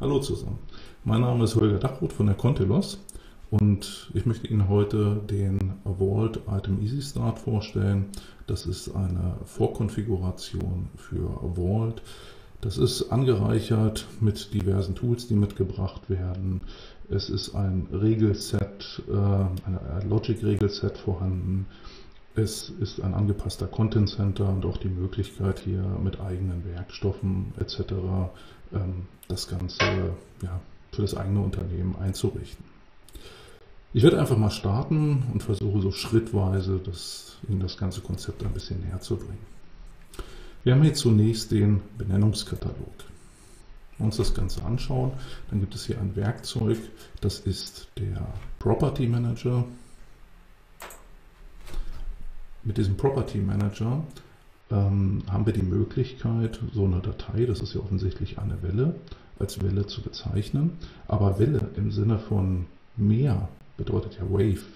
Hallo zusammen, mein Name ist Holger Dachroth von der Contelos und ich möchte Ihnen heute den Vault Item Easy Start vorstellen. Das ist eine Vorkonfiguration für Vault. Das ist angereichert mit diversen Tools, die mitgebracht werden. Es ist ein Regelset, ein Logic-Regelset vorhanden. Es ist ein angepasster Content Center und auch die Möglichkeit, hier mit eigenen Werkstoffen etc. das Ganze für das eigene Unternehmen einzurichten. Ich werde einfach mal starten und versuche so schrittweise Ihnen das ganze Konzept ein bisschen näher zu bringen. Wir haben hier zunächst den Benennungskatalog. Wenn wir uns das Ganze anschauen, dann gibt es hier ein Werkzeug, das ist der Property Manager. Mit diesem Property Manager haben wir die Möglichkeit, so eine Datei, das ist ja offensichtlich eine Welle, als Welle zu bezeichnen. Aber Welle im Sinne von Meer bedeutet ja Wave.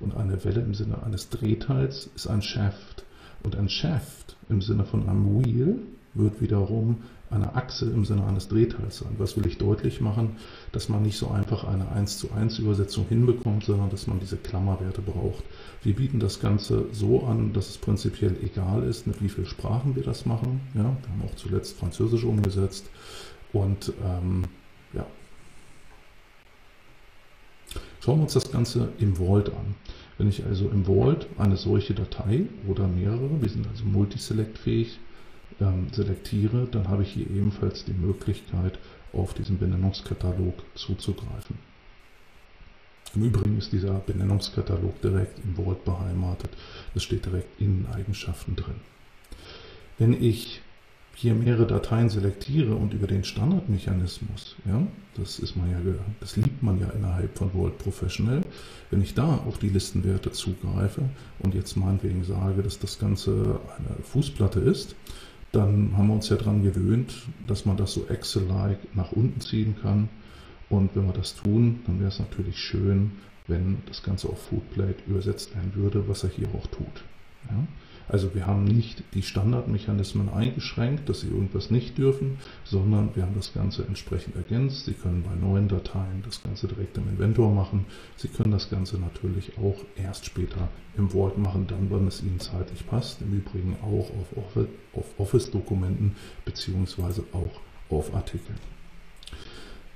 Und eine Welle im Sinne eines Drehteils ist ein Shaft. Und ein Shaft im Sinne von einem Wheel wird wiederum eine Achse im Sinne eines Drehteils sein. Was will ich deutlich machen? Dass man nicht so einfach eine 1:1 Übersetzung hinbekommt, sondern dass man diese Klammerwerte braucht. Wir bieten das Ganze so an, dass es prinzipiell egal ist, mit wie vielen Sprachen wir das machen. Ja, wir haben auch zuletzt Französisch umgesetzt. Und schauen wir uns das Ganze im Vault an. Wenn ich also im Vault eine solche Datei oder mehrere, wir sind also multiselect-fähig, selektiere, dann habe ich hier ebenfalls die Möglichkeit, auf diesen Benennungskatalog zuzugreifen. Im Übrigen ist dieser Benennungskatalog direkt im Vault beheimatet. Das steht direkt in den Eigenschaften drin. Wenn ich hier mehrere Dateien selektiere und über den Standardmechanismus, das liebt man ja innerhalb von Vault Professional, wenn ich da auf die Listenwerte zugreife und jetzt meinetwegen sage, dass das Ganze eine Fußplatte ist, dann haben wir uns ja daran gewöhnt, dass man das so Excel-like nach unten ziehen kann. Und wenn wir das tun, dann wäre es natürlich schön, wenn das Ganze auf Foodplate übersetzt werden würde, was er hier auch tut. Ja? Also wir haben nicht die Standardmechanismen eingeschränkt, dass sie irgendwas nicht dürfen, sondern wir haben das Ganze entsprechend ergänzt. Sie können bei neuen Dateien das Ganze direkt im Inventor machen. Sie können das Ganze natürlich auch erst später im Vault machen, dann, wann es Ihnen zeitlich passt. Im Übrigen auch auf Office-Dokumenten bzw. auch auf Artikeln.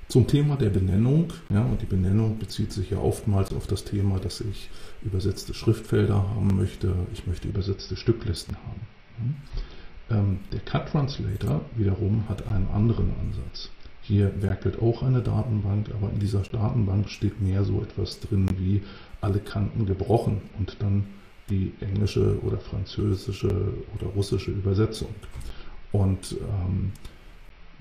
Zum Thema der Benennung, und die Benennung bezieht sich ja oftmals auf das Thema, dass ich übersetzte Schriftfelder haben möchte, ich möchte übersetzte Stücklisten haben. Der Cut-Translator wiederum hat einen anderen Ansatz. Hier werkelt auch eine Datenbank, aber in dieser Datenbank steht mehr so etwas drin wie alle Kanten gebrochen und dann die englische oder französische oder russische Übersetzung. Und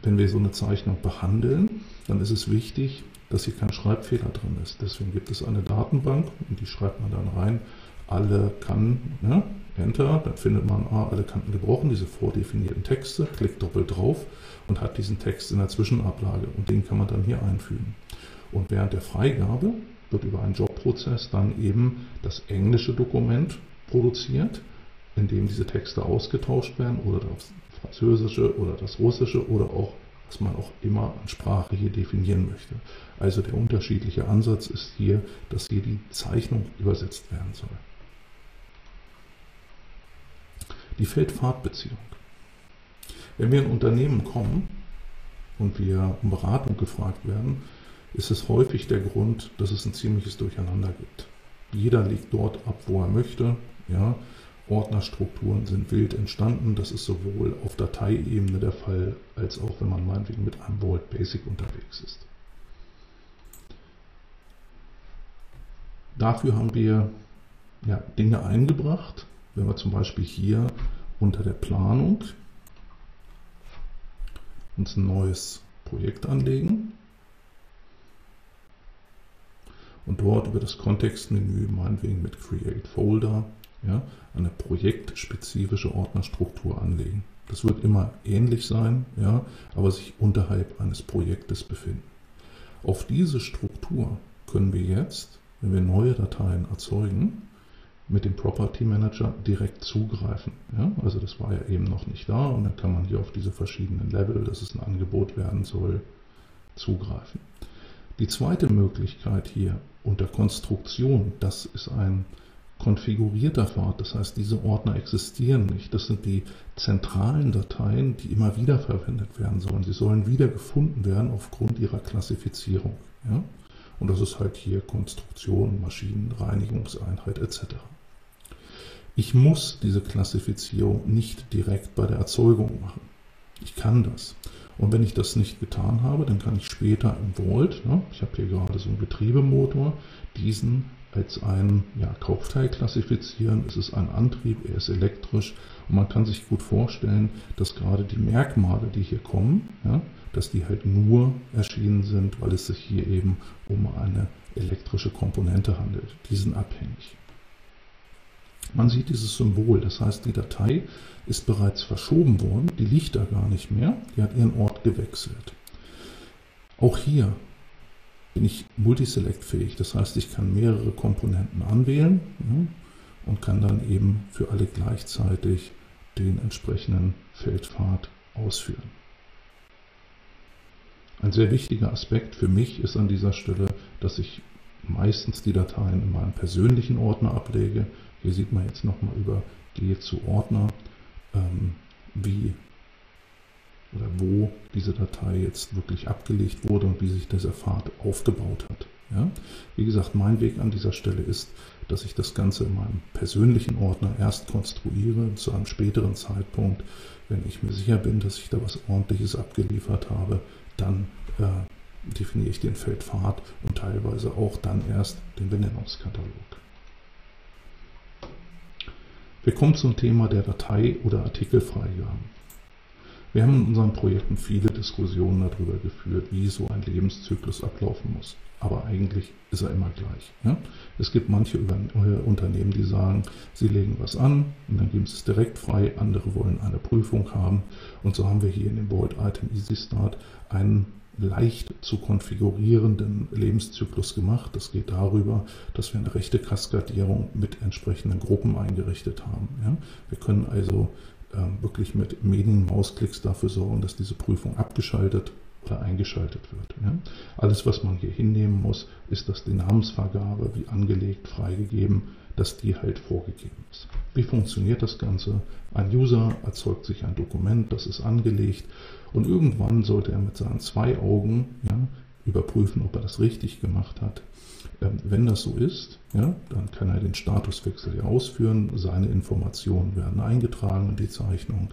wenn wir so eine Zeichnung behandeln, dann ist es wichtig, dass hier kein Schreibfehler drin ist. Deswegen gibt es eine Datenbank und die schreibt man dann rein, alle Kanten, Enter, dann findet man alle Kanten gebrochen, diese vordefinierten Texte, klickt doppelt drauf und hat diesen Text in der Zwischenablage und den kann man dann hier einfügen. Und während der Freigabe wird über einen Jobprozess dann eben das englische Dokument produziert, in dem diese Texte ausgetauscht werden oder das Französische oder das Russische oder auch was man auch immer an Sprache hier definieren möchte. Also der unterschiedliche Ansatz ist hier, dass hier die Zeichnung übersetzt werden soll. Die Feldfahrtbeziehung. Wenn wir in Unternehmen kommen und wir um Beratung gefragt werden, ist es häufig der Grund, dass es ein ziemliches Durcheinander gibt. Jeder legt dort ab, wo er möchte. Ordnerstrukturen sind wild entstanden. Das ist sowohl auf Dateiebene der Fall, als auch wenn man meinetwegen mit einem Vault Basic unterwegs ist. Dafür haben wir Dinge eingebracht. Wenn wir zum Beispiel hier unter der Planung uns ein neues Projekt anlegen und dort über das Kontextmenü meinetwegen mit Create Folder eine projektspezifische Ordnerstruktur anlegen. Das wird immer ähnlich sein, aber sich unterhalb eines Projektes befinden. Auf diese Struktur können wir jetzt, wenn wir neue Dateien erzeugen, mit dem Property Manager direkt zugreifen. Also das war ja eben noch nicht da und dann kann man hier auf diese verschiedenen Level, dass es ein Angebot werden soll, zugreifen. Die zweite Möglichkeit hier unter Konstruktion, das ist ein konfigurierter Pfad, das heißt, diese Ordner existieren nicht. Das sind die zentralen Dateien, die immer wieder verwendet werden sollen. Sie sollen wieder gefunden werden aufgrund ihrer Klassifizierung. Ja? Und das ist halt hier Konstruktion, Maschinen, Reinigungseinheit etc. Ich muss diese Klassifizierung nicht direkt bei der Erzeugung machen. Ich kann das. Und wenn ich das nicht getan habe, dann kann ich später im Vault, ne, ich habe hier gerade so einen Getriebemotor, diesen als einen Kaufteil klassifizieren. Es ist ein Antrieb, er ist elektrisch. Und man kann sich gut vorstellen, dass gerade die Merkmale, die hier kommen, ja, dass die halt nur erschienen sind, weil es sich hier eben um eine elektrische Komponente handelt. Die sind abhängig. Man sieht dieses Symbol, das heißt, die Datei ist bereits verschoben worden, die liegt da gar nicht mehr, die hat ihren Ort gewechselt. Auch hier bin ich multiselect-fähig, das heißt, ich kann mehrere Komponenten anwählen und kann dann eben für alle gleichzeitig den entsprechenden Feldpfad ausführen. Ein sehr wichtiger Aspekt für mich ist an dieser Stelle, dass ich meistens die Dateien in meinem persönlichen Ordner ablege. Hier sieht man jetzt nochmal über Gehe zu Ordner, wie oder wo diese Datei jetzt wirklich abgelegt wurde und wie sich dieser Pfad aufgebaut hat. Ja? Wie gesagt, mein Weg an dieser Stelle ist, dass ich das Ganze in meinem persönlichen Ordner erst konstruiere, zu einem späteren Zeitpunkt, wenn ich mir sicher bin, dass ich da was Ordentliches abgeliefert habe, dann definiere ich den Feldpfad und teilweise auch dann erst den Benennungskatalog. Wir kommen zum Thema der Datei- oder Artikelfreigaben. Wir haben in unseren Projekten viele Diskussionen darüber geführt, wie so ein Lebenszyklus ablaufen muss. Aber eigentlich ist er immer gleich. Ja? Es gibt manche Unternehmen, die sagen, sie legen was an und dann geben sie es direkt frei. Andere wollen eine Prüfung haben. Und so haben wir hier in dem Vault Item Easy Start einen leicht zu konfigurierenden Lebenszyklus gemacht. Das geht darüber, dass wir eine rechte Kaskadierung mit entsprechenden Gruppen eingerichtet haben. Ja? Wir können also wirklich mit wenigen Mausklicks dafür sorgen, dass diese Prüfung abgeschaltet oder eingeschaltet wird. Ja? Alles, was man hier hinnehmen muss, ist, dass die Namensvergabe, wie angelegt, freigegeben, dass die halt vorgegeben ist. Wie funktioniert das Ganze? Ein User erzeugt sich ein Dokument, das ist angelegt und irgendwann sollte er mit seinen 2 Augen überprüfen, ob er das richtig gemacht hat. Wenn das so ist, dann kann er den Statuswechsel hier ausführen, seine Informationen werden eingetragen in die Zeichnung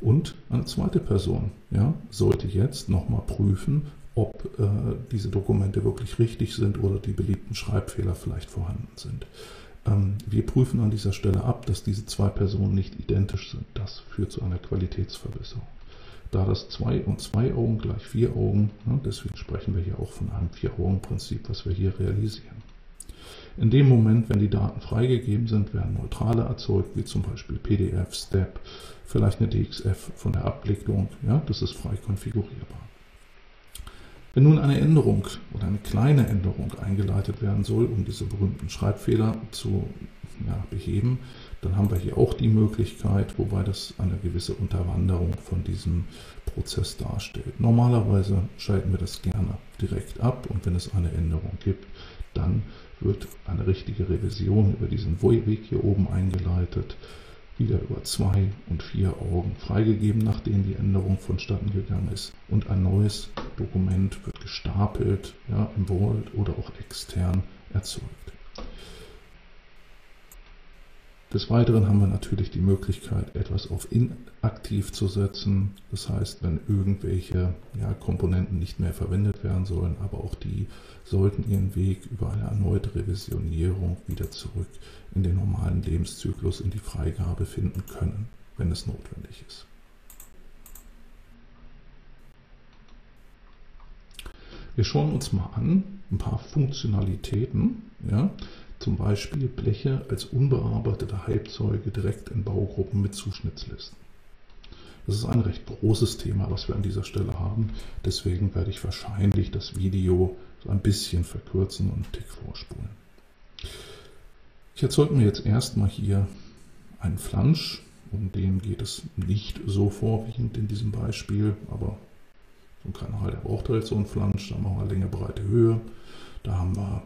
und eine zweite Person sollte jetzt nochmal prüfen, ob diese Dokumente wirklich richtig sind oder die beliebten Schreibfehler vielleicht vorhanden sind. Wir prüfen an dieser Stelle ab, dass diese 2 Personen nicht identisch sind. Das führt zu einer Qualitätsverbesserung. Da das 2 und 2 Augen gleich 4 Augen, deswegen sprechen wir hier auch von einem 4-Augen-Prinzip, was wir hier realisieren. In dem Moment, wenn die Daten freigegeben sind, werden Neutrale erzeugt, wie zum Beispiel PDF, Step, vielleicht eine DXF von der Ablegung. Ja, das ist frei konfigurierbar. Wenn nun eine Änderung oder eine kleine Änderung eingeleitet werden soll, um diese berühmten Schreibfehler zu beheben, dann haben wir hier auch die Möglichkeit, wobei das eine gewisse Unterwanderung von diesem Prozess darstellt. Normalerweise schalten wir das gerne direkt ab und wenn es eine Änderung gibt, dann wird eine richtige Revision über diesen Weg hier oben eingeleitet, wieder über 2 und 4 Augen freigegeben, nachdem die Änderung vonstatten gegangen ist. Und ein neues Dokument wird gestapelt, im Vault oder auch extern erzeugt. Des Weiteren haben wir natürlich die Möglichkeit, etwas auf inaktiv zu setzen. Das heißt, wenn irgendwelche Komponenten nicht mehr verwendet werden sollen, aber auch die sollten ihren Weg über eine erneute Revisionierung wieder zurück in den normalen Lebenszyklus, in die Freigabe finden können, wenn es notwendig ist. Wir schauen uns mal an, ein paar Funktionalitäten, zum Beispiel Bleche als unbearbeitete Halbzeuge direkt in Baugruppen mit Zuschnittslisten. Das ist ein recht großes Thema, was wir an dieser Stelle haben. Deswegen werde ich wahrscheinlich das Video so ein bisschen verkürzen und einen Tick vorspulen. Ich erzeuge mir jetzt erstmal hier einen Flansch. Um den geht es nicht so vorwiegend in diesem Beispiel, aber so ein kleiner Halter braucht halt so einen Flansch, da machen wir Länge, Breite, Höhe, da haben wir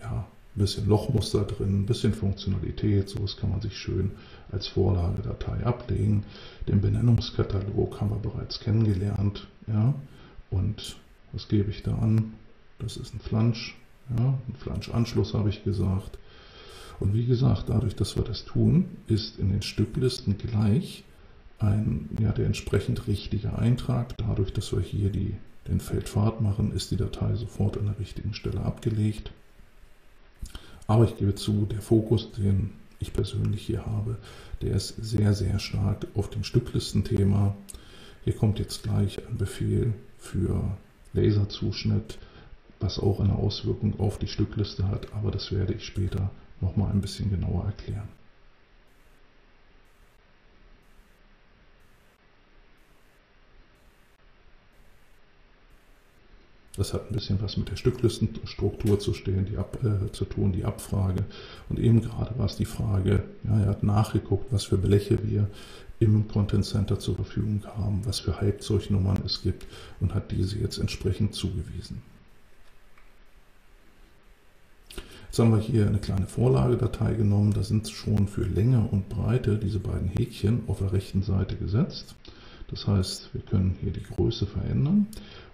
ja ein bisschen Lochmuster drin, ein bisschen Funktionalität, sowas kann man sich schön als Vorlagedatei ablegen. Den Benennungskatalog haben wir bereits kennengelernt, ja, und was gebe ich da an? Das ist ein Flansch, ja, ein Flanschanschluss habe ich gesagt. Und wie gesagt, dadurch, dass wir das tun, ist in den Stücklisten gleich ein, ja, der entsprechend richtige Eintrag. Dadurch, dass wir hier den Feldpfad machen, ist die Datei sofort an der richtigen Stelle abgelegt. Aber ich gebe zu, der Fokus, den ich persönlich hier habe, der ist sehr, sehr stark auf dem Stücklistenthema. Hier kommt jetzt gleich ein Befehl für Laserzuschnitt, was auch eine Auswirkung auf die Stückliste hat, aber das werde ich später nochmal ein bisschen genauer erklären. Das hat ein bisschen was mit der Stücklistenstruktur zu tun, die Abfrage. Und eben gerade war es die Frage, ja, er hat nachgeguckt, was für Bleche wir im Content Center zur Verfügung haben, was für Halbzeugnummern es gibt und hat diese jetzt entsprechend zugewiesen. Jetzt haben wir hier eine kleine Vorlagedatei genommen, da sind schon für Länge und Breite diese beiden Häkchen auf der rechten Seite gesetzt. Das heißt, wir können hier die Größe verändern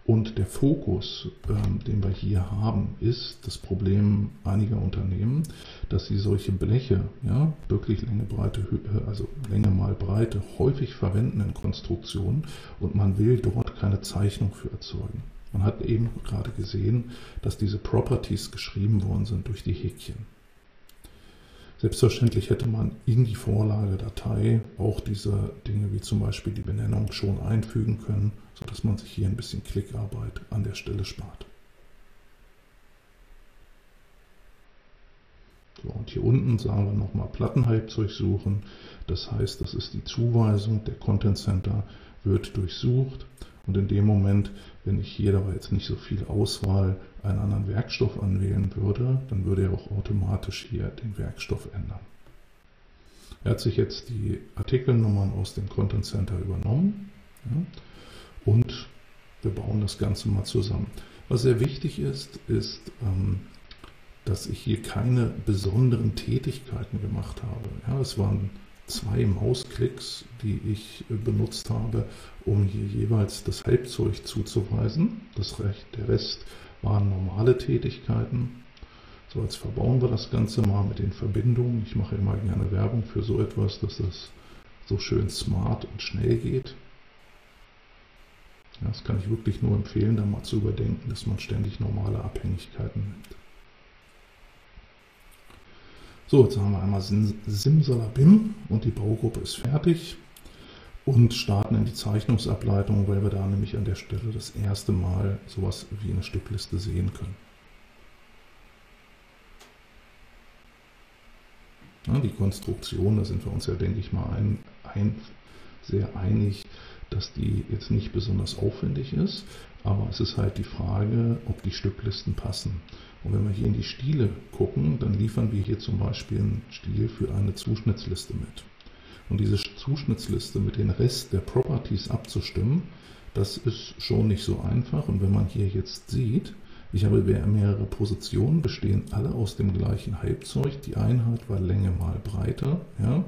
und der Fokus, den wir hier haben, ist das Problem einiger Unternehmen, dass sie solche Bleche, ja, wirklich Länge, Breite, also Länge mal Breite häufig verwenden in Konstruktionen und man will dort keine Zeichnung für erzeugen. Man hat eben gerade gesehen, dass diese Properties geschrieben worden sind durch die Häkchen. Selbstverständlich hätte man in die Vorlagedatei auch diese Dinge wie zum Beispiel die Benennung schon einfügen können, sodass man sich hier ein bisschen Klickarbeit an der Stelle spart. So, und hier unten sagen wir nochmal Plattenhalbzeug suchen. Das heißt, das ist die Zuweisung, der Content Center wird durchsucht. Und in dem Moment, wenn ich hier dabei jetzt nicht so viel Auswahl einen anderen Werkstoff anwählen würde, dann würde er auch automatisch hier den Werkstoff ändern. Er hat sich jetzt die Artikelnummern aus dem Content Center übernommen, ja, und wir bauen das Ganze mal zusammen. Was sehr wichtig ist, ist, dass ich hier keine besonderen Tätigkeiten gemacht habe. Ja, es waren 2 Mausklicks, die ich benutzt habe, um hier jeweils das Halbzeug zuzuweisen. Der Rest waren normale Tätigkeiten. So, jetzt verbauen wir das Ganze mal mit den Verbindungen. Ich mache immer gerne Werbung für so etwas, dass das so schön smart und schnell geht. Ja, das kann ich wirklich nur empfehlen, da mal zu überdenken, dass man ständig normale Abhängigkeiten nimmt. So, jetzt haben wir einmal Simsalabim und die Baugruppe ist fertig und starten in die Zeichnungsableitung, weil wir da nämlich an der Stelle das erste Mal sowas wie eine Stückliste sehen können. Ja, die Konstruktion, da sind wir uns ja, denke ich mal, sehr einig, dass die jetzt nicht besonders aufwendig ist, aber es ist halt die Frage, ob die Stücklisten passen. Und wenn wir hier in die Stile gucken, dann liefern wir hier zum Beispiel einen Stil für eine Zuschnittsliste mit. Und diese Zuschnittsliste mit den Rest der Properties abzustimmen, das ist schon nicht so einfach. Und wenn man hier jetzt sieht, ich habe mehrere Positionen, bestehen alle aus dem gleichen Halbzeug. Die Einheit war Länge mal Breite, ja,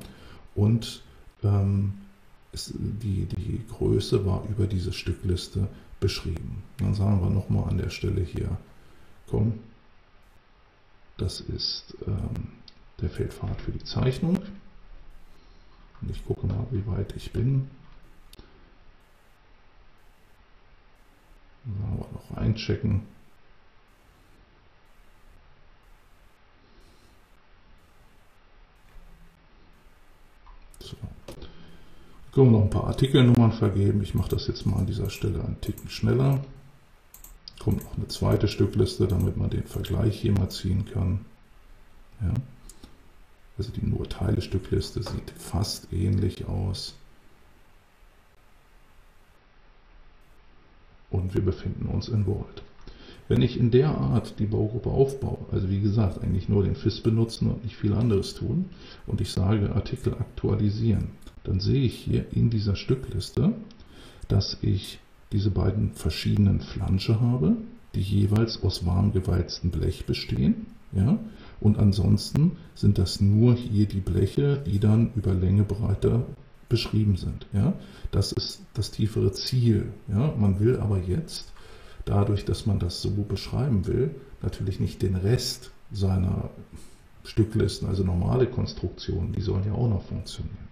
und die Größe war über diese Stückliste beschrieben. Dann sagen wir nochmal an der Stelle hier, komm, das ist der Feldpfad für die Zeichnung. Und ich gucke mal, wie weit ich bin. Dann haben wir noch einchecken. So. Können wir noch ein paar Artikelnummern vergeben. Ich mache das jetzt mal an dieser Stelle einen Ticken schneller. Kommt noch eine zweite Stückliste, damit man den Vergleich hier mal ziehen kann. Ja. Also die nur Teile-Stückliste sieht fast ähnlich aus. Und wir befinden uns in Vault. Wenn ich in der Art die Baugruppe aufbaue, also wie gesagt, eigentlich nur den FIS benutzen und nicht viel anderes tun, und ich sage Artikel aktualisieren, dann sehe ich hier in dieser Stückliste, dass ich diese beiden verschiedenen Flansche habe, die jeweils aus warm geweiztem Blech bestehen. Ja? Und ansonsten sind das nur hier die Bleche, die dann über Länge, Breite beschrieben sind. Ja? Das ist das tiefere Ziel. Ja? Man will aber jetzt, dadurch, dass man das so beschreiben will, natürlich nicht den Rest seiner Stücklisten, also normale Konstruktionen, die sollen ja auch noch funktionieren.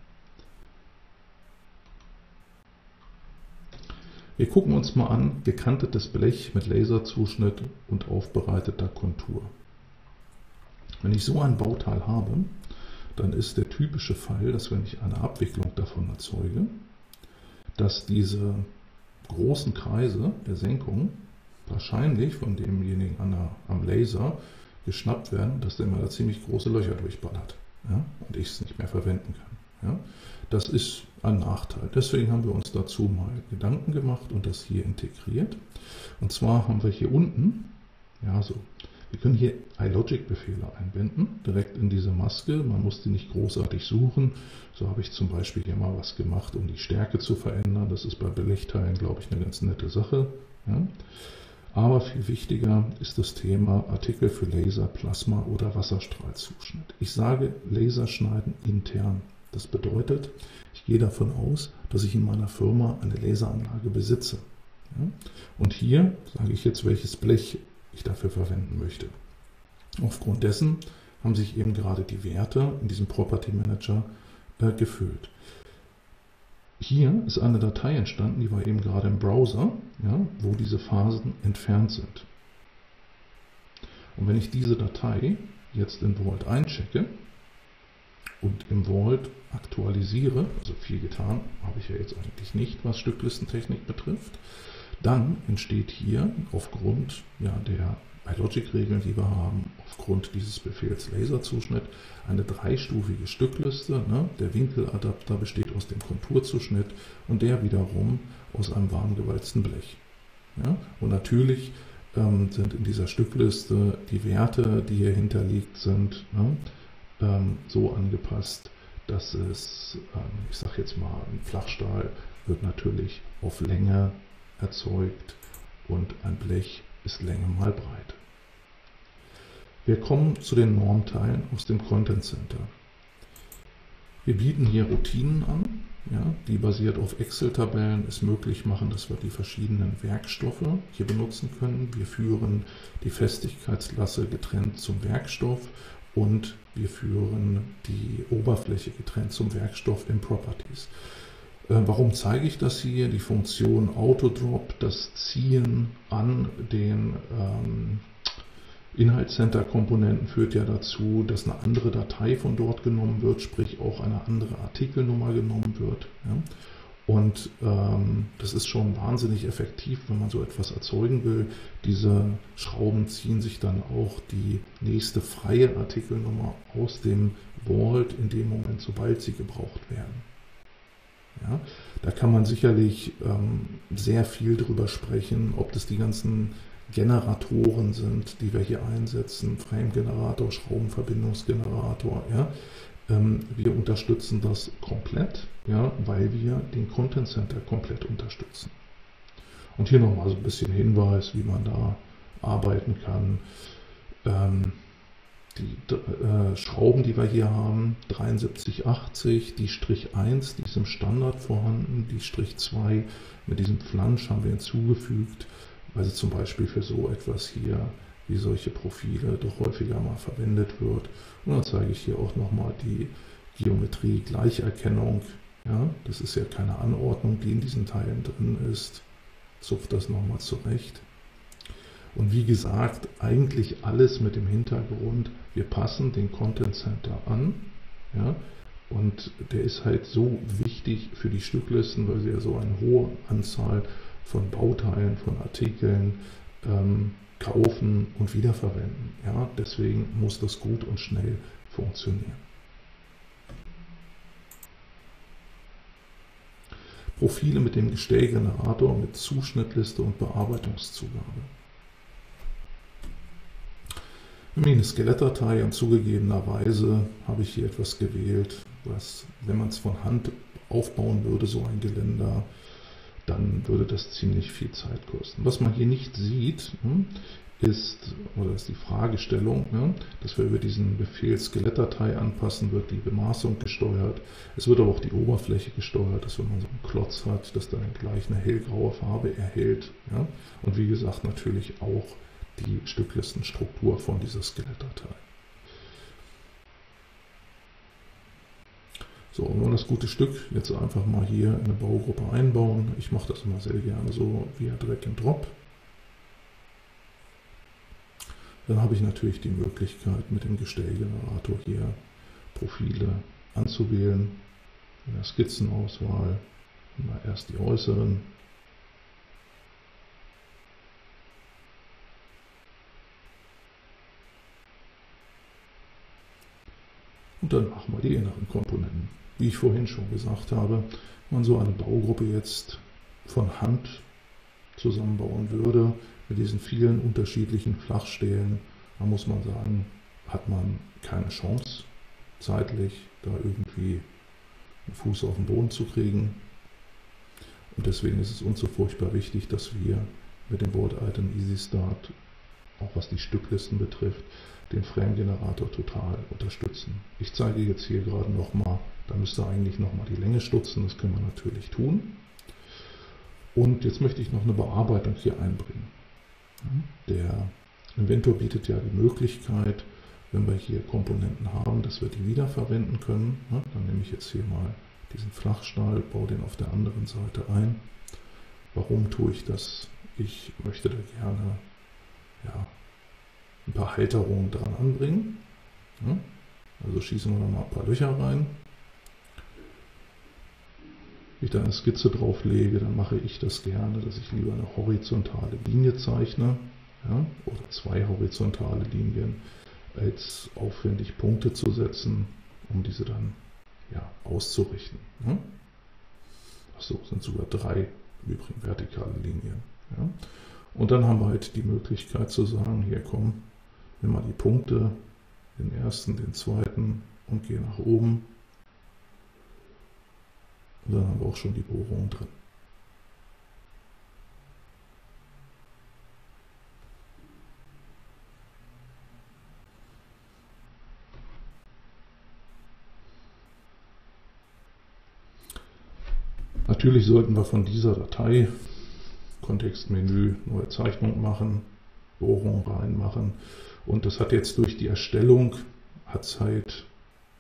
Wir gucken uns mal an, gekantetes Blech mit Laserzuschnitt und aufbereiteter Kontur. Wenn ich so ein Bauteil habe, dann ist der typische Fall, dass wenn ich eine Abwicklung davon erzeuge, dass diese großen Kreise der Senkung wahrscheinlich von demjenigen am Laser geschnappt werden, dass der mal da ziemlich große Löcher durchballert, ja, und ich es nicht mehr verwenden kann. Ja. Das ist ein Nachteil. Deswegen haben wir uns dazu mal Gedanken gemacht und das hier integriert. Und zwar haben wir hier unten, ja, so, wir können hier iLogic-Befehle einbinden, direkt in diese Maske. Man muss die nicht großartig suchen. So habe ich zum Beispiel hier mal was gemacht, um die Stärke zu verändern. Das ist bei Belechteilen, glaube ich, eine ganz nette Sache. Ja. Aber viel wichtiger ist das Thema Artikel für Laser, Plasma oder Wasserstrahlzuschnitt. Ich sage Laserschneiden intern. Das bedeutet, ich gehe davon aus, dass ich in meiner Firma eine Laseranlage besitze. Und hier sage ich jetzt, welches Blech ich dafür verwenden möchte. Aufgrund dessen haben sich eben gerade die Werte in diesem Property Manager gefüllt. Hier ist eine Datei entstanden, die war eben gerade im Browser, ja, wo diese Phasen entfernt sind. Und wenn ich diese Datei jetzt in Vault einchecke und im Vault aktualisiere, also viel getan habe ich ja jetzt eigentlich nicht, was Stücklistentechnik betrifft, dann entsteht hier aufgrund, ja, der iLogic-Regeln, die wir haben, aufgrund dieses Befehls Laserzuschnitt, eine dreistufige Stückliste. Ne? Der Winkeladapter besteht aus dem Konturzuschnitt und der wiederum aus einem warm gewalzten Blech. Ja? Und natürlich sind in dieser Stückliste die Werte, die hier hinterlegt sind, ne, so angepasst, dass es, ich sage jetzt mal, ein Flachstahl wird natürlich auf Länge erzeugt und ein Blech ist Länge mal Breite. Wir kommen zu den Normteilen aus dem Content Center. Wir bieten hier Routinen an, ja, die basiert auf Excel-Tabellen es möglich machen, dass wir die verschiedenen Werkstoffe hier benutzen können. Wir führen die Festigkeitslasse getrennt zum Werkstoff und wir führen die Oberfläche getrennt zum Werkstoff in Properties. Warum zeige ich das hier? Die Funktion Autodrop, das Ziehen an den Inhaltscenter-Komponenten führt ja dazu, dass eine andere Datei von dort genommen wird, sprich auch eine andere Artikelnummer genommen wird. Ja? Und das ist schon wahnsinnig effektiv, wenn man so etwas erzeugen will. Diese Schrauben ziehen sich dann auch die nächste freie Artikelnummer aus dem Vault in dem Moment, sobald sie gebraucht werden. Ja, da kann man sicherlich sehr viel drüber sprechen, ob das die ganzen Generatoren sind, die wir hier einsetzen, Frame-Generator, Schraubenverbindungsgenerator. Ja. Wir unterstützen das komplett, ja, weil wir den Content Center komplett unterstützen. Und hier nochmal so ein bisschen Hinweis, wie man da arbeiten kann. Die Schrauben, die wir hier haben, 7380, die Strich 1, die ist im Standard vorhanden, die Strich 2 mit diesem Flansch haben wir hinzugefügt, weil sie zum Beispiel für so etwas hier, wie solche Profile, doch häufiger mal verwendet wird. Und dann zeige ich hier auch nochmal die Geometrie, Gleicherkennung. Ja, das ist ja keine Anordnung, die in diesen Teilen drin ist. Zupft das nochmal zurecht. Und wie gesagt, eigentlich alles mit dem Hintergrund, wir passen den Content Center an, ja, und der ist halt so wichtig für die Stücklisten, weil sie ja so eine hohe Anzahl von Bauteilen, von Artikeln kaufen und wiederverwenden. Ja. Deswegen muss das gut und schnell funktionieren. Profile mit dem Gestellgenerator, mit Zuschnittliste und Bearbeitungszugabe. Eine Skelettdatei, und zugegebenerweise habe ich hier etwas gewählt, was, wenn man es von Hand aufbauen würde, so ein Geländer, dann würde das ziemlich viel Zeit kosten. Was man hier nicht sieht, ist, oder ist die Fragestellung, dass wir über diesen Befehl Skelettdatei anpassen, wird die Bemaßung gesteuert. Es wird aber auch die Oberfläche gesteuert, dass wenn man so einen Klotz hat, dass dann gleich eine hellgraue Farbe erhält. Ja? Und wie gesagt, natürlich auch die Stücklistenstruktur von dieser Skelettdatei. So, und wenn das gute Stück jetzt einfach mal hier in eine Baugruppe einbauen, ich mache das immer sehr gerne so via Drag and Drop, dann habe ich natürlich die Möglichkeit, mit dem Gestellgenerator hier Profile anzuwählen. In der Skizzenauswahl immer erst die äußeren. Und dann machen wir die inneren Komponenten. Wie ich vorhin schon gesagt habe, wenn man so eine Baugruppe jetzt von Hand zusammenbauen würde, mit diesen vielen unterschiedlichen Flachstelen, da muss man sagen, hat man keine Chance, zeitlich da irgendwie einen Fuß auf den Boden zu kriegen. Und deswegen ist es uns so furchtbar wichtig, dass wir mit dem Vault Item Easy Start, auch was die Stücklisten betrifft, den Frame-Generator total unterstützen. Ich zeige jetzt hier gerade nochmal, da müsste eigentlich nochmal die Länge stutzen, das können wir natürlich tun. Und jetzt möchte ich noch eine Bearbeitung hier einbringen. Der Inventor bietet ja die Möglichkeit, wenn wir hier Komponenten haben, dass wir die wiederverwenden können. Dann nehme ich jetzt hier mal diesen Flachstahl, baue den auf der anderen Seite ein. Warum tue ich das? Ich möchte da gerne ein paar Halterungen dran anbringen. Also schießen wir da mal ein paar Löcher rein. Wenn ich da eine Skizze drauf lege, dann mache ich das gerne, dass ich lieber eine horizontale Linie zeichne, oder zwei horizontale Linien, als aufwendig Punkte zu setzen, um diese dann auszurichten. Achso, sind sogar drei im Übrigen vertikale Linien. Und dann haben wir halt die Möglichkeit zu sagen, hier komm, nimm mal die Punkte, den ersten, den zweiten und geh nach oben. Und dann haben wir auch schon die Bohrung drin. Natürlich sollten wir von dieser Datei Kontextmenü neue Zeichnung machen, Bohrung reinmachen. Und das hat jetzt durch die Erstellung hat's halt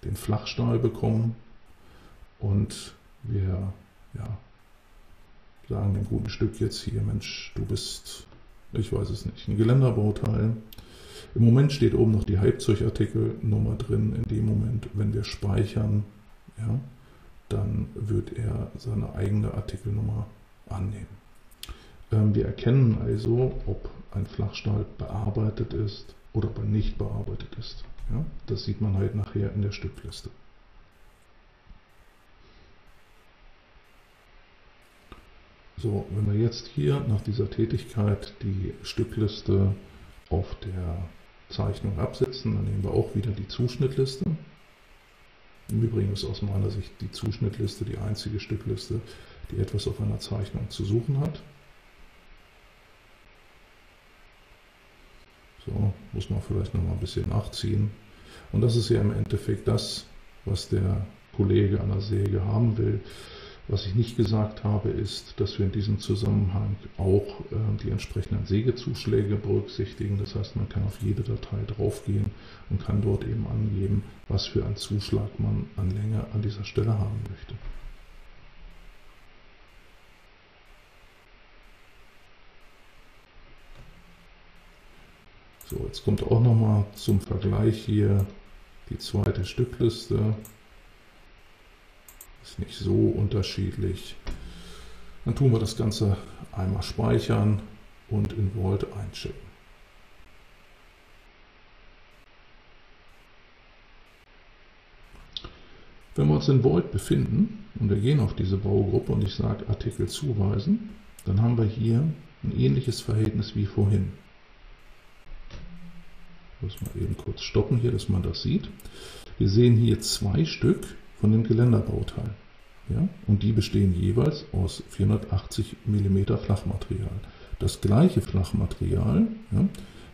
den Flachstahl bekommen und wir sagen dem guten Stück jetzt hier, Mensch, du bist, ich weiß es nicht, ein Geländerbauteil. Im Moment steht oben noch die Halbzeugartikelnummer drin. In dem Moment, wenn wir speichern, dann wird er seine eigene Artikelnummer annehmen. Wir erkennen also, ob ein Flachstahl bearbeitet ist oder ob er nicht bearbeitet ist. Ja? Das sieht man halt nachher in der Stückliste. So, wenn wir jetzt hier nach dieser Tätigkeit die Stückliste auf der Zeichnung absetzen, dann nehmen wir auch wieder die Zuschnittliste. Im Übrigen ist aus meiner Sicht die Zuschnittliste die einzige Stückliste, die etwas auf einer Zeichnung zu suchen hat. So, muss man vielleicht nochmal ein bisschen nachziehen. Und das ist ja im Endeffekt das, was der Kollege an der Säge haben will. Was ich nicht gesagt habe, ist, dass wir in diesem Zusammenhang auch die entsprechenden Sägezuschläge berücksichtigen. Das heißt, man kann auf jede Datei draufgehen und kann dort eben angeben, was für einen Zuschlag man an Länge an dieser Stelle haben möchte. So, jetzt kommt auch nochmal zum Vergleich hier die zweite Stückliste. Ist nicht so unterschiedlich. Dann tun wir das Ganze einmal speichern und in Vault einschicken. Wenn wir uns in Vault befinden und wir gehen auf diese Baugruppe und ich sage Artikel zuweisen, dann haben wir hier ein ähnliches Verhältnis wie vorhin. Ich muss mal eben kurz stoppen hier, dass man das sieht. Wir sehen hier zwei Stück von dem Geländerbauteil. Ja? Und die bestehen jeweils aus 480 mm Flachmaterial. Das gleiche Flachmaterial, ja,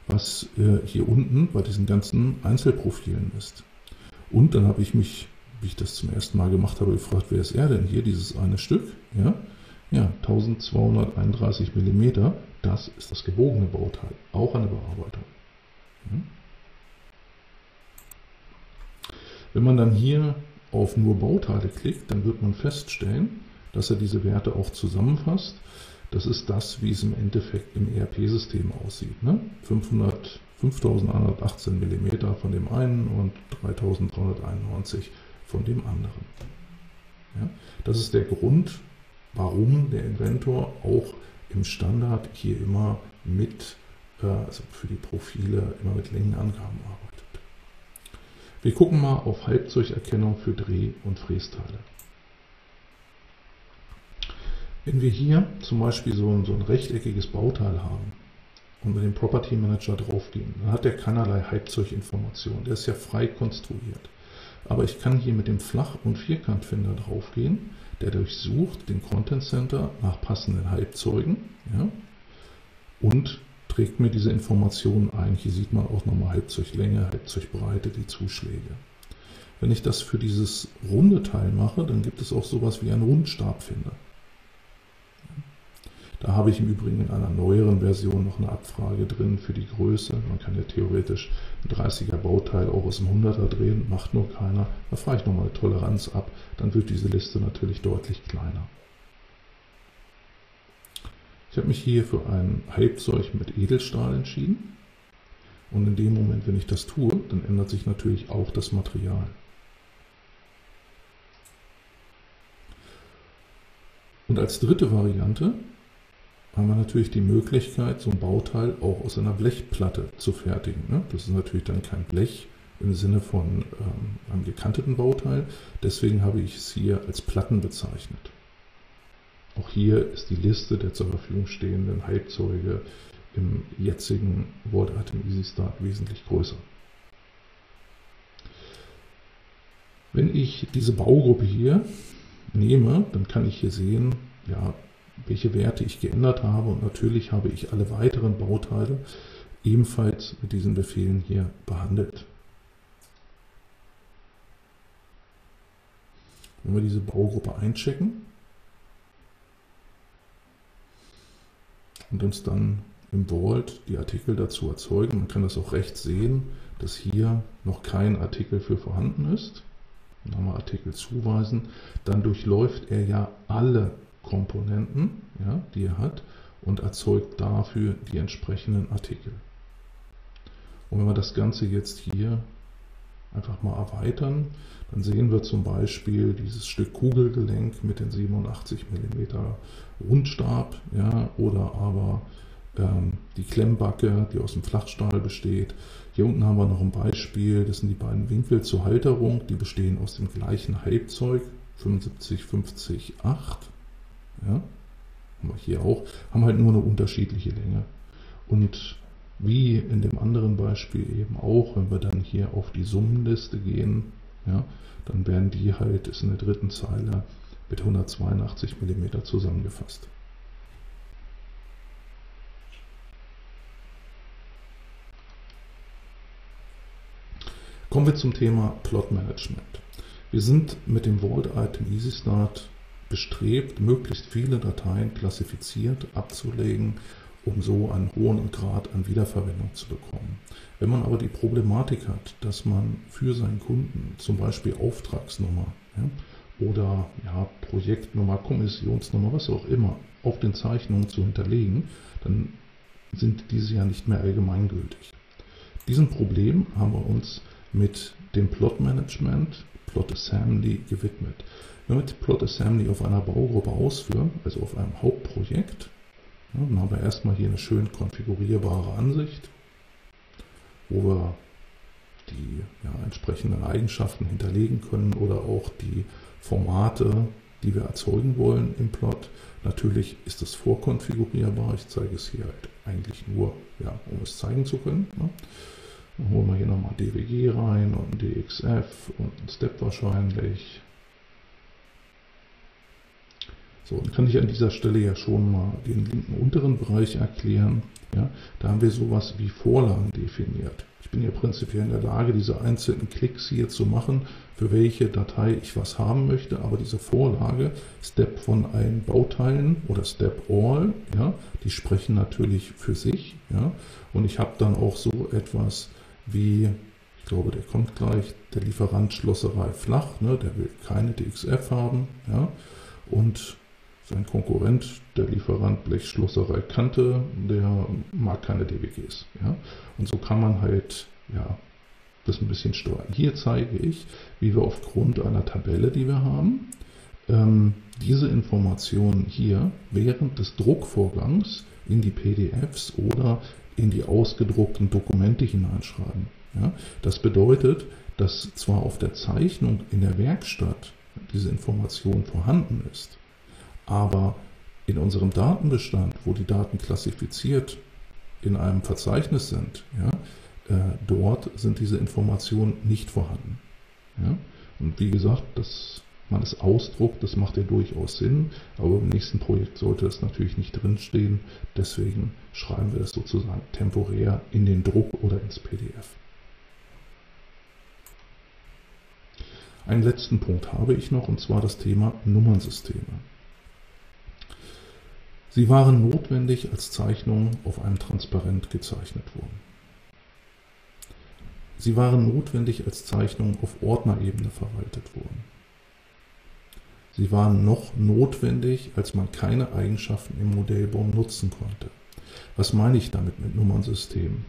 was hier unten bei diesen ganzen Einzelprofilen ist. Und dann habe ich mich, wie ich das zum ersten Mal gemacht habe, gefragt, wer ist er denn hier, dieses eine Stück? Ja, ja, 1231 mm, das ist das gebogene Bauteil, auch eine Bearbeitung. Ja. Wenn man dann hier auf nur Bauteile klickt, dann wird man feststellen, dass er diese Werte auch zusammenfasst. Das ist das, wie es im Endeffekt im ERP-System aussieht. Ne? 5.118 mm von dem einen und 3.391 von dem anderen. Ja? Das ist der Grund, warum der Inventor auch im Standard hier immer mit, also für die Profile, immer mit Längenangaben arbeitet. Wir gucken mal auf Halbzeugerkennung für Dreh- und Frästeile. Wenn wir hier zum Beispiel so ein rechteckiges Bauteil haben und mit dem Property Manager draufgehen, dann hat er keinerlei Halbzeuginformationen. Der ist ja frei konstruiert. Aber ich kann hier mit dem Flach- und Vierkantfinder draufgehen, der durchsucht den Content Center nach passenden Halbzeugen, ja, und trägt mir diese Informationen ein. Hier sieht man auch nochmal Halbzeuglänge, Halbzeugbreite, die Zuschläge. Wenn ich das für dieses runde Teil mache, dann gibt es auch sowas wie einen Rundstabfinder. Da habe ich im Übrigen in einer neueren Version noch eine Abfrage drin für die Größe. Man kann ja theoretisch ein 30er Bauteil auch aus einem 100er drehen, macht nur keiner. Da frage ich nochmal eine Toleranz ab, dann wird diese Liste natürlich deutlich kleiner. Ich habe mich hier für ein Halbzeug mit Edelstahl entschieden. Und in dem Moment, wenn ich das tue, dann ändert sich natürlich auch das Material. Und als dritte Variante haben wir natürlich die Möglichkeit, so ein Bauteil auch aus einer Blechplatte zu fertigen. Das ist natürlich dann kein Blech im Sinne von einem gekanteten Bauteil, deswegen habe ich es hier als Platten bezeichnet. Auch hier ist die Liste der zur Verfügung stehenden Halbzeuge im jetzigen Vault Item Easy Start wesentlich größer. Wenn ich diese Baugruppe hier nehme, dann kann ich hier sehen, ja, welche Werte ich geändert habe, und natürlich habe ich alle weiteren Bauteile ebenfalls mit diesen Befehlen hier behandelt. Wenn wir diese Baugruppe einchecken und uns dann im Vault die Artikel dazu erzeugen, man kann das auch rechts sehen, dass hier noch kein Artikel für vorhanden ist, dann haben wir Artikel zuweisen, dann durchläuft er ja alle Komponenten, ja, die er hat, und erzeugt dafür die entsprechenden Artikel. Und wenn wir das Ganze jetzt hier einfach mal erweitern, dann sehen wir zum Beispiel dieses Stück Kugelgelenk mit den 87 mm Rundstab, ja, oder aber die Klemmbacke, die aus dem Flachstahl besteht. Hier unten haben wir noch ein Beispiel, das sind die beiden Winkel zur Halterung, die bestehen aus dem gleichen Halbzeug, 75, 50, 8. Ja, haben wir hier auch, haben halt nur eine unterschiedliche Länge. Und wie in dem anderen Beispiel eben auch, wenn wir dann hier auf die Summenliste gehen, ja, dann werden die halt, ist in der dritten Zeile, mit 182 mm zusammengefasst. Kommen wir zum Thema Plot Management. Wir sind mit dem Vault Item Easy Start bestrebt, möglichst viele Dateien klassifiziert abzulegen, um so einen hohen Grad an Wiederverwendung zu bekommen. Wenn man aber die Problematik hat, dass man für seinen Kunden zum Beispiel Auftragsnummer, ja, oder ja, Projektnummer, Kommissionsnummer, was auch immer, auf den Zeichnungen zu hinterlegen, dann sind diese ja nicht mehr allgemeingültig. Diesem Problem haben wir uns mit dem Plot Management, Plot Assembly, gewidmet. Wenn wir mit Plot Assembly auf einer Baugruppe ausführen, also auf einem Hauptprojekt, ja, dann haben wir erstmal hier eine schön konfigurierbare Ansicht, wo wir die, ja, entsprechenden Eigenschaften hinterlegen können oder auch die Formate, die wir erzeugen wollen im Plot. Natürlich ist das vorkonfigurierbar, ich zeige es hier halt eigentlich nur, ja, um es zeigen zu können. Ne? Dann holen wir hier nochmal ein DWG rein und ein DXF und ein Step wahrscheinlich. So, und kann ich an dieser Stelle ja schon mal den linken unteren Bereich erklären. Ja, da haben wir sowas wie Vorlagen definiert. Ich bin ja prinzipiell in der Lage, diese einzelnen Klicks hier zu machen, für welche Datei ich was haben möchte, aber diese Vorlage, Step von allen Bauteilen oder Step All, ja, die sprechen natürlich für sich. Ja, und ich habe dann auch so etwas wie, ich glaube, der kommt gleich, der Lieferant Schlosserei Flach, ne, der will keine DXF haben, ja, und sein Konkurrent, der Lieferant Blechschlosserei Kante, der mag keine DWGs. Ja? Und so kann man halt ja, das ein bisschen steuern. Hier zeige ich, wie wir aufgrund einer Tabelle, die wir haben, diese Informationen hier während des Druckvorgangs in die PDFs oder in die ausgedruckten Dokumente hineinschreiben. Ja? Das bedeutet, dass zwar auf der Zeichnung in der Werkstatt diese Information vorhanden ist, aber in unserem Datenbestand, wo die Daten klassifiziert in einem Verzeichnis sind, ja, dort sind diese Informationen nicht vorhanden. Ja. Und wie gesagt, dass man es ausdruckt, das macht ja durchaus Sinn, aber im nächsten Projekt sollte das natürlich nicht drinstehen. Deswegen schreiben wir das sozusagen temporär in den Druck oder ins PDF. Einen letzten Punkt habe ich noch, und zwar das Thema Nummernsysteme. Sie waren notwendig, als Zeichnungen auf einem Transparent gezeichnet wurden. Sie waren notwendig, als Zeichnungen auf Ordnerebene verwaltet wurden. Sie waren noch notwendig, als man keine Eigenschaften im Modellbaum nutzen konnte. Was meine ich damit mit Nummernsystemen?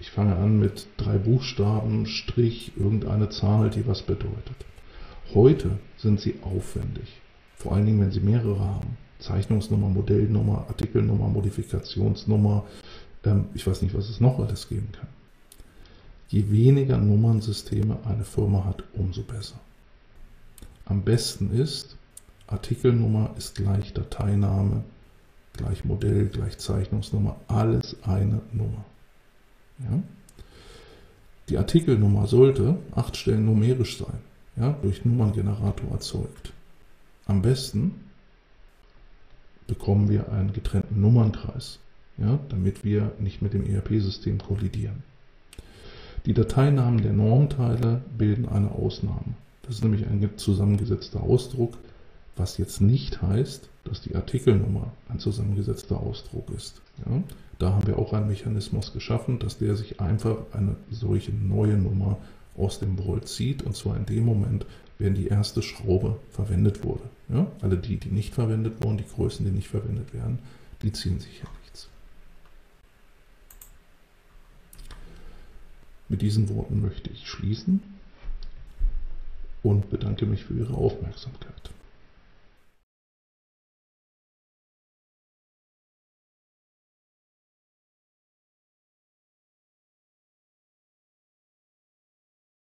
Ich fange an mit 3 Buchstaben, Strich, irgendeine Zahl, die was bedeutet. Heute sind sie aufwendig, vor allen Dingen, wenn sie mehrere haben. Zeichnungsnummer, Modellnummer, Artikelnummer, Modifikationsnummer, ich weiß nicht, was es noch alles geben kann. Je weniger Nummernsysteme eine Firma hat, umso besser. Am besten ist, Artikelnummer ist gleich Dateiname, gleich Modell, gleich Zeichnungsnummer, alles eine Nummer. Ja? Die Artikelnummer sollte 8 Stellen numerisch sein, ja, durch Nummerngenerator erzeugt. Am besten bekommen wir einen getrennten Nummernkreis, ja, damit wir nicht mit dem ERP-System kollidieren. Die Dateinamen der Normteile bilden eine Ausnahme. Das ist nämlich ein zusammengesetzter Ausdruck, was jetzt nicht heißt, dass die Artikelnummer ein zusammengesetzter Ausdruck ist. Ja. Da haben wir auch einen Mechanismus geschaffen, dass der sich einfach eine solche neue Nummer aus dem Vault zieht, und zwar in dem Moment, wenn die erste Schraube verwendet wurde. Ja? Alle die, die nicht verwendet wurden, die Größen, die nicht verwendet werden, die ziehen sich ja nichts. Mit diesen Worten möchte ich schließen und bedanke mich für Ihre Aufmerksamkeit.